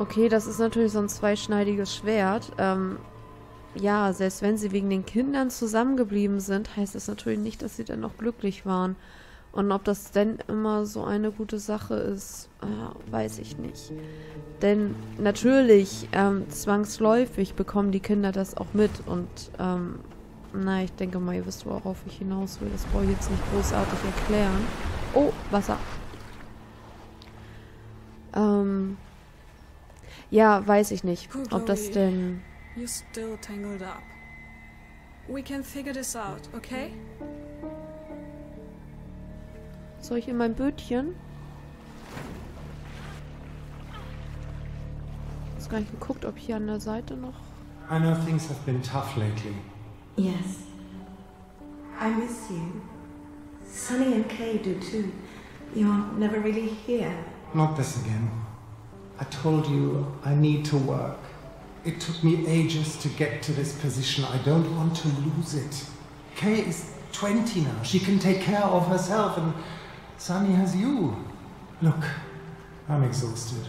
Okay, das ist natürlich so ein zweischneidiges Schwert. Ja, selbst wenn sie wegen den Kindern zusammengeblieben sind, heißt das natürlich nicht, dass sie dann noch glücklich waren. Und ob das denn immer so eine gute Sache ist, weiß ich nicht. Denn natürlich, zwangsläufig bekommen die Kinder das auch mit. Und, na, ich denke mal, ihr wisst, worauf ich hinaus will. Das brauche ich jetzt nicht großartig erklären. Oh, Wasser. Ja, weiß ich nicht, ob das denn... You're still tangled up. We can figure this out, okay? Soll ich in mein Bötchen? Ich habe gar nicht geguckt, ob hier an der Seite noch... I know things have been tough lately. Yes. I miss you. Sunny and Kay do too. You're never really here. Not this again. I told you I need to work. It took me ages to get to this position. I don't want to lose it. Kay is 20 now. She can take care of herself, and Sunny has you. Look, I'm exhausted.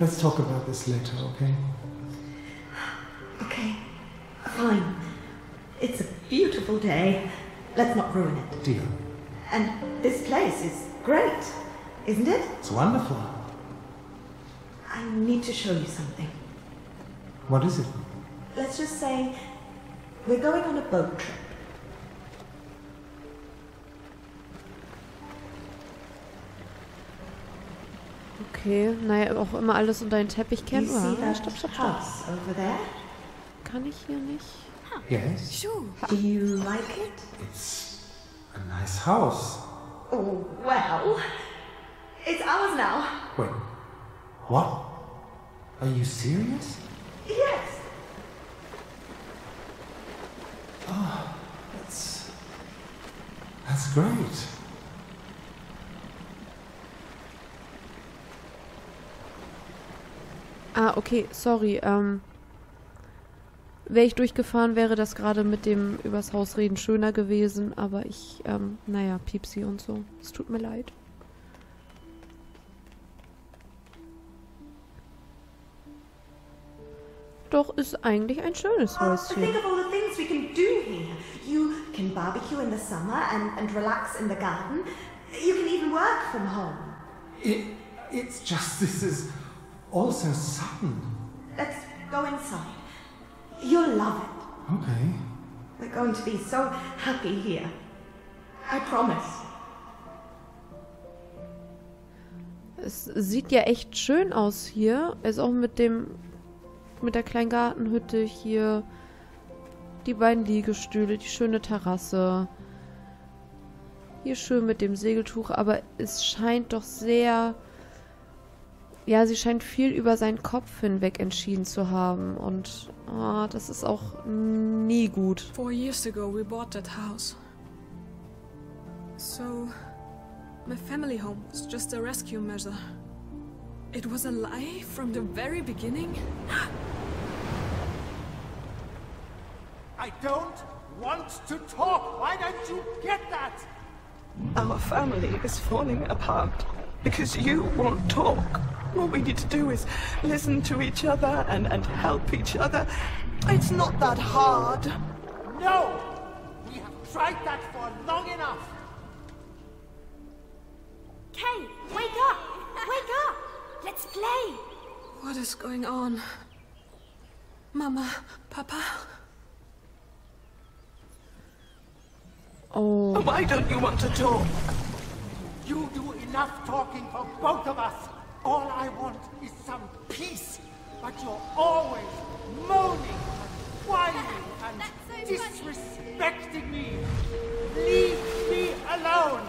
Let's talk about this later, okay? Okay, fine. It's a beautiful day. Let's not ruin it. Deal. And this place is great, isn't it? It's wonderful. I need to show you something. What is it? Let's just say we're going on a boat trip. Okay, naja, auch immer alles unter den Teppich kehren. Stopp, stopp, stopp. Kann ich hier nicht? Yes. Sure. Do you like it? It's a nice house. Oh, well. It's ours now. Wait. What? Are you serious? Yes. Oh, that's great. Ah, okay, sorry. Wäre ich durchgefahren, wäre das gerade mit dem übers Haus reden schöner gewesen, aber ich, naja, Piepsi und so. Es tut mir leid. Doch ist eigentlich ein schönes Häuschen. Think of all the things we can do here. You can barbecue in the summer and relax in the garden. You can even work from home. It's just this is also sudden. Let's go inside. You'll love it. Okay. We're going to be so happy here. I promise. Es sieht ja echt schön aus hier. Also auch mit der kleinen Gartenhütte hier. Die beiden Liegestühle, die schöne Terrasse. Hier schön mit dem Segeltuch, aber es scheint doch sehr... Ja, sie scheint viel über seinen Kopf hinweg entschieden zu haben und das ist auch nie gut. 4 years ago we bought that house. So my family home was just a rescue measure. It was a lie from the very beginning. I don't want to talk. Why don't you get that? Our family is falling apart because you won't talk. What we need to do is listen to each other and help each other. It's not that hard. No! We have tried that for long enough. Kay, wake up! Wake up! Let's play! What is going on? Mama, Papa? Oh. Why don't you want to talk? You do enough talking for both of us. All I want is some peace, but you're always moaning and whining and so disrespecting funny. Me. Leave me alone.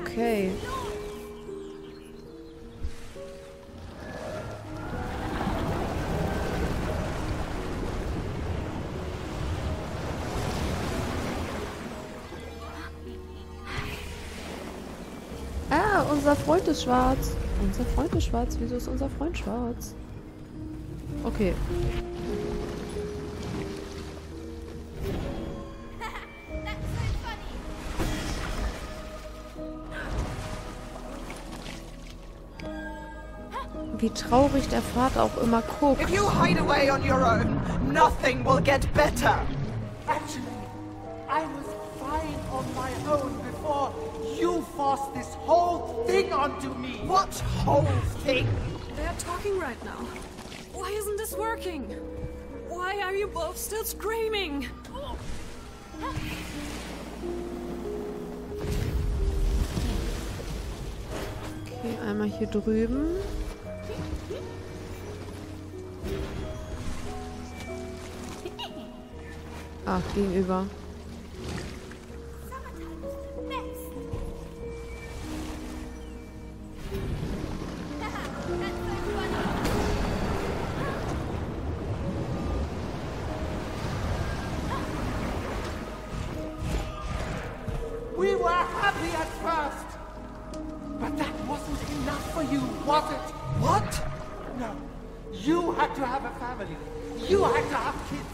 Okay. Unser Freund ist schwarz. Unser Freund ist schwarz. Wieso ist unser Freund schwarz? Okay. wie traurig der Vater auch immer guckt. If you hide away on your own, nothing will get better. Actually, I was fine on my own before you forced this whole thing onto me. What whole thing? They're talking right now. Why isn't this working? Why are you both still screaming? Oh. Okay, einmal hier drüben. Ach, gegenüber. We were happy at first. But that wasn't enough for you, was it? What? No. You had to have a family. You had to have kids.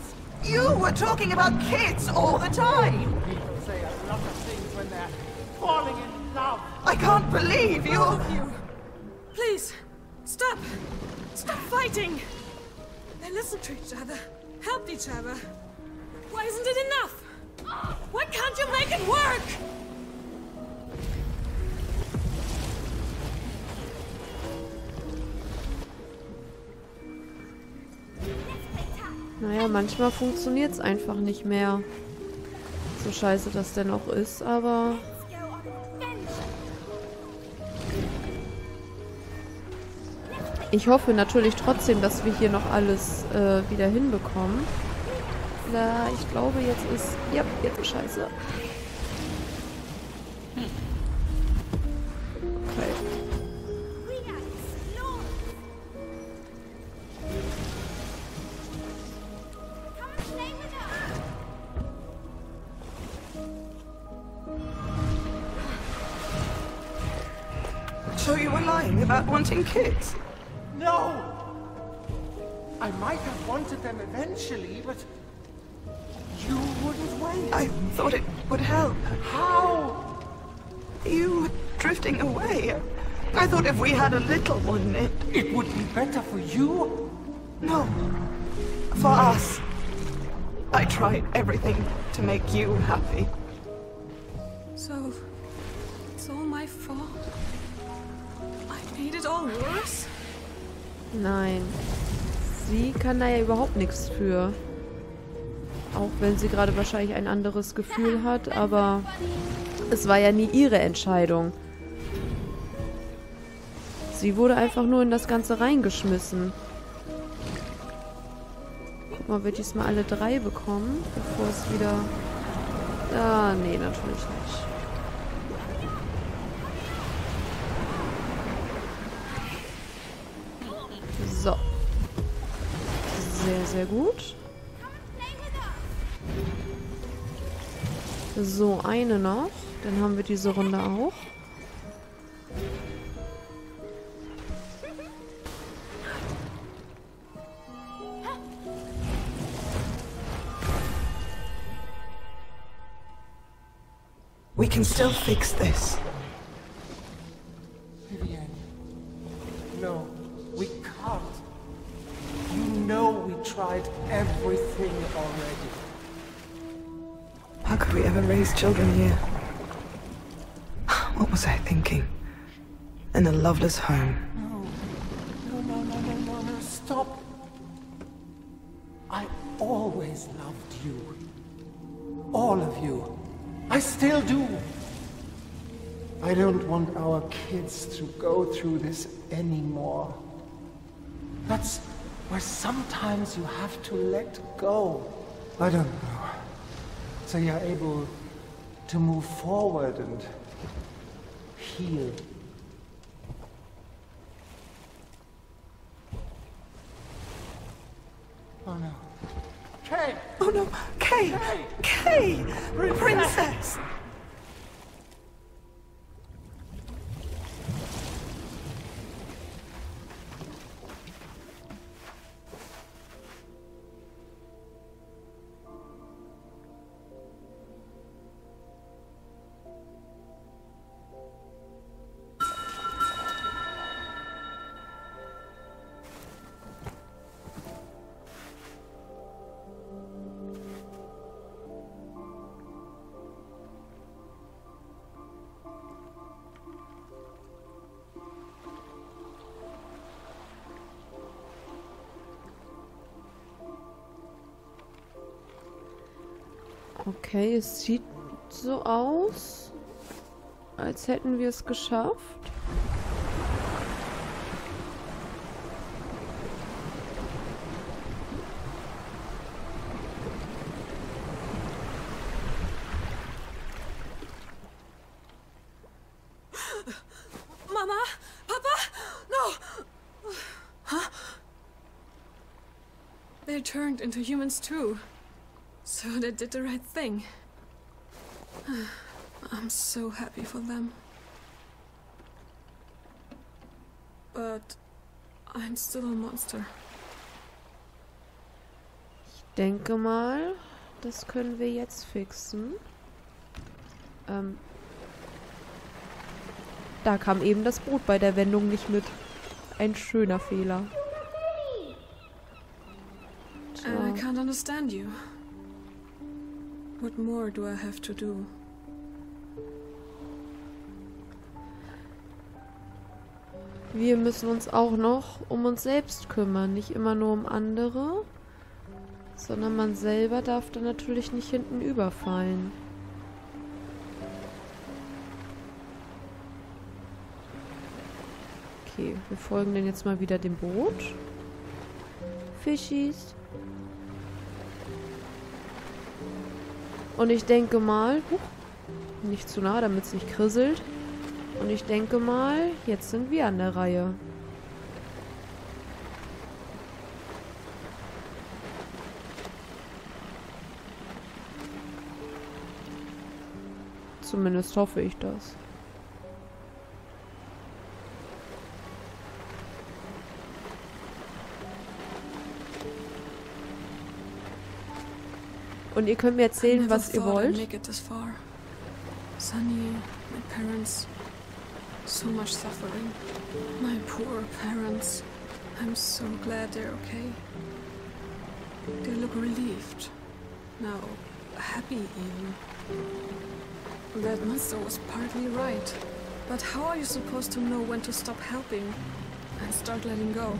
You were talking about kids all the time. People say a lot of things when they're falling in love. I can't believe you. Please, stop. Stop fighting. They listen to each other, helped each other. Why isn't it enough? Why can't you make it work? Naja, manchmal funktioniert es einfach nicht mehr. So scheiße das denn auch ist, aber... Ich hoffe natürlich trotzdem, dass wir hier noch alles wieder hinbekommen. Na, ich glaube, jetzt ist... Ja, jetzt ist scheiße. Okay. So you were lying about wanting kids? No! I might have wanted them eventually, but you wouldn't wait. I thought it would help. How? You were drifting away. I thought if we had a little one, it would be better for you. No. For us. I tried everything to make you happy. So, it's all my fault? I made it all worse? Nein. Sie kann da ja überhaupt nichts für. Auch wenn sie gerade wahrscheinlich ein anderes Gefühl hat, aber es war ja nie ihre Entscheidung. Sie wurde einfach nur in das Ganze reingeschmissen. Guck mal, wir diesmal alle drei bekommen, bevor es wieder... Ah, nee, natürlich nicht. So. Sehr, sehr gut. So, eine noch. Dann haben wir diese Runde auch. We can still fix this. Vivienne. No, we can't. You know we tried everything already. How could we ever raise children here? What was I thinking? In a loveless home. No, no, no, no, no, no, stop. I always loved you. All of you. I still do. I don't want our kids to go through this anymore. That's where sometimes you have to let go. I don't know. So you're able to move forward and heal. Oh no. Kay! Oh no! Kay! Kay! Kay! Princess! Okay, es sieht so aus, als hätten wir es geschafft. Mama, Papa, no! Huh? They turned into humans too. So they did the right thing. I'm so happy for them. But I'm still a monster. Ich denke mal, das können wir jetzt fixen. Da kam eben das Boot bei der Wendung nicht mit. Ein schöner Fehler. So. I can't understand you. What more do I have to do? Wir müssen uns auch noch um uns selbst kümmern, nicht immer nur um andere, sondern man selber darf dann natürlich nicht hinten überfallen. Okay, wir folgen dann jetzt mal wieder dem Boot. Fischis. Und ich denke mal, nicht zu nah, damit es nicht krisselt. Und ich denke mal, jetzt sind wir an der Reihe. Zumindest hoffe ich das. Und ihr könnt mir erzählen, was ihr wollt. Sunny, my parents, so much suffering. My poor parents. I'm so glad they're okay. They look relieved. Now, happy even. That monster was partly right. But how are you supposed to know when to stop helping and start letting go?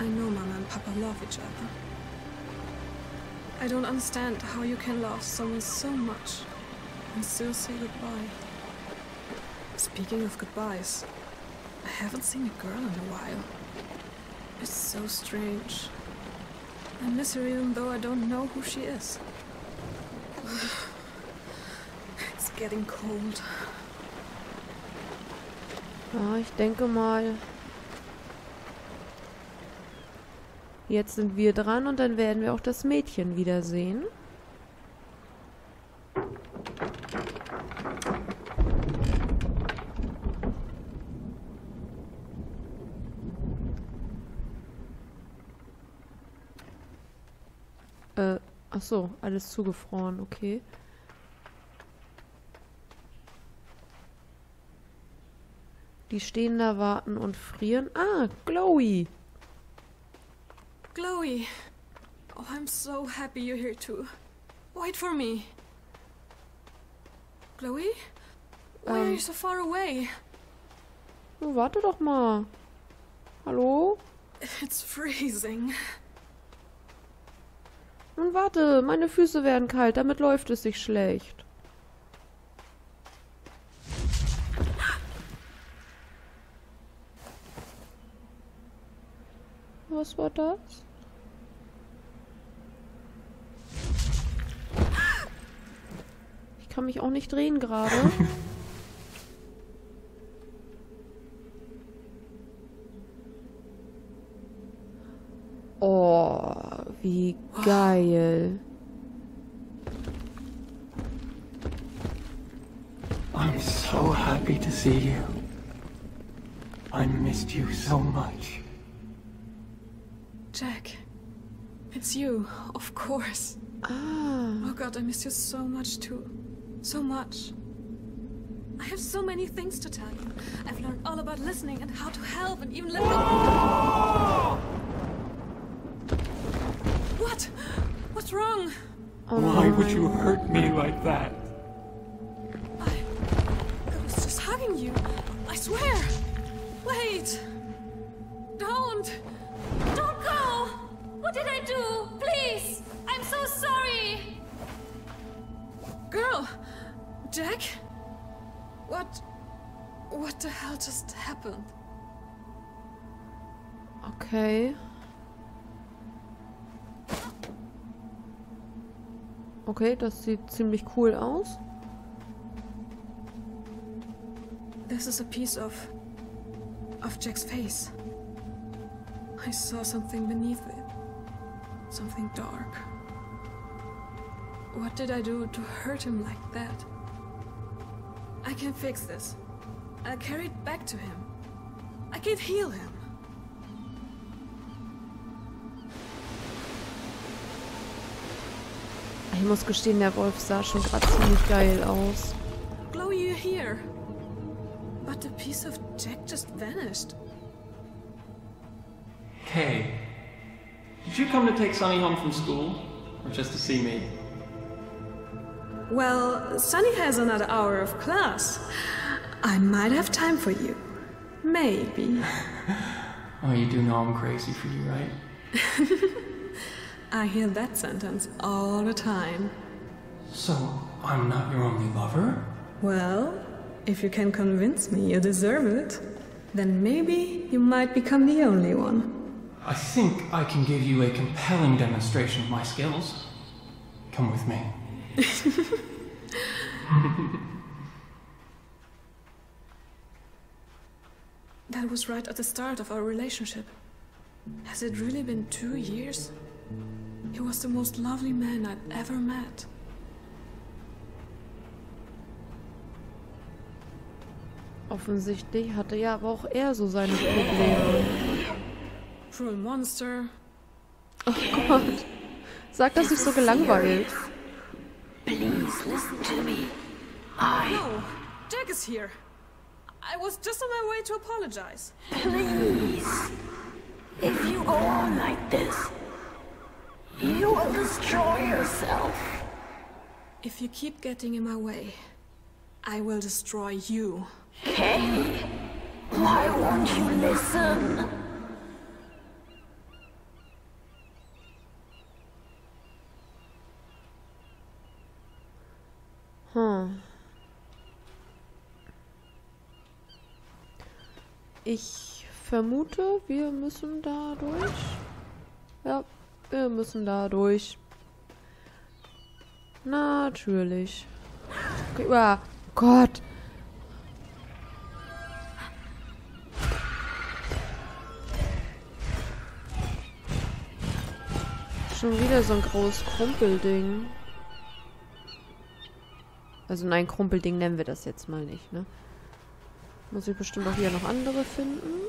I know Mama and Papa love each other. I don't understand how you can love someone so much and still say goodbye. Speaking of goodbyes, I haven't seen a girl in a while. It's so strange. I miss her even though I don't know who she is. It's getting cold. Ah, ich denke mal. Jetzt sind wir dran und dann werden wir auch das Mädchen wiedersehen. Ach so, alles zugefroren, okay. Die stehen da, warten und frieren. Ah, Chloe! Chloe! Oh, I'm so happy you're here too. Wait for me. Chloe? Why are you so far away? Oh, warte doch mal. Hallo? It's freezing. Nun warte, meine Füße werden kalt, damit läuft es sich schlecht. Was war das? Ich kann mich auch nicht drehen gerade. Oh, wie geil. I'm so happy to see you. I missed you so much. Jack, it's you, of course. Ah. Oh God, I missed you so much too. So much. I have so many things to tell you. I've learned all about listening and how to help and even living. What? What's wrong? Why would you hurt me like that? I was just hugging you. I swear. Wait. Don't. Don't go! What did I do? Please! I'm so sorry! Girl! Jack? What the hell just happened? Okay. Okay, das sieht ziemlich cool aus. This is a piece of Jack's face. I saw something beneath it. Something dark. What did I do to hurt him like that? I can fix this. I'll carry it back to him. I can heal him. Ich muss gestehen, der Wolf sah schon gerade ziemlich geil aus. Chloe, you're here. But the piece of Jack just vanished. Kay, did you come to take Sunny home from school, or just to see me? Well, Sunny has another hour of class. I might have time for you. Maybe. Oh, you do know I'm crazy for you, right? I hear that sentence all the time. So, I'm not your only lover? Well, if you can convince me you deserve it, then maybe you might become the only one. I think I can give you a compelling demonstration of my skills. Come with me. That was right at the start of our relationship. Has it really been 2 years? He was the most lovely man I'd ever met. Offensichtlich hatte ja aber auch er so seine Probleme. Cruel Monster. Oh Gott. Sag das nicht so gelangweilt. Please listen to me. No, Jack is here. I was just on my way to apologize. Please. If you go on like this, you will destroy yourself. If you keep getting in my way, I will destroy you. Kay, why won't you listen? Ich vermute, wir müssen da durch. Ja. Wir müssen da durch. Natürlich. Okay, oh Gott. Schon wieder so ein großes Krumpelding. Also nein, Krumpelding nennen wir das jetzt mal nicht, ne? Muss ich bestimmt auch hier noch andere finden.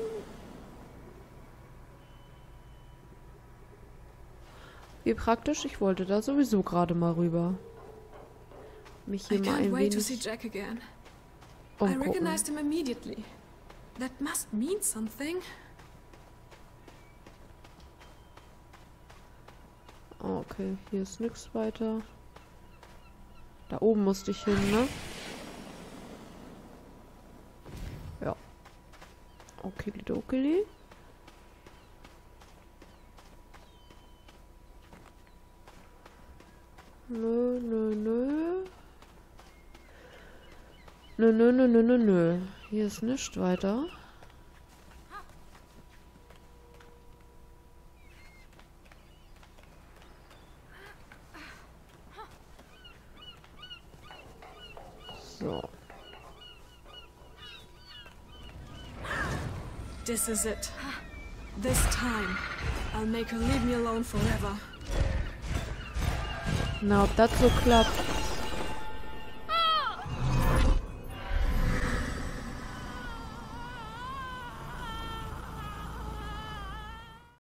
Wie praktisch, ich wollte da sowieso gerade mal rüber. Mich hier mal ein wenig umgucken. Okay, hier ist nichts weiter. Da oben musste ich hin, ne? Ja. Okidokili. Nö, nö, nö. Nö, nö, nö, nö, nö, nö. Hier ist nichts weiter. So. This is it. This time, I'll make her leave me alone forever. Na, ob das so klappt.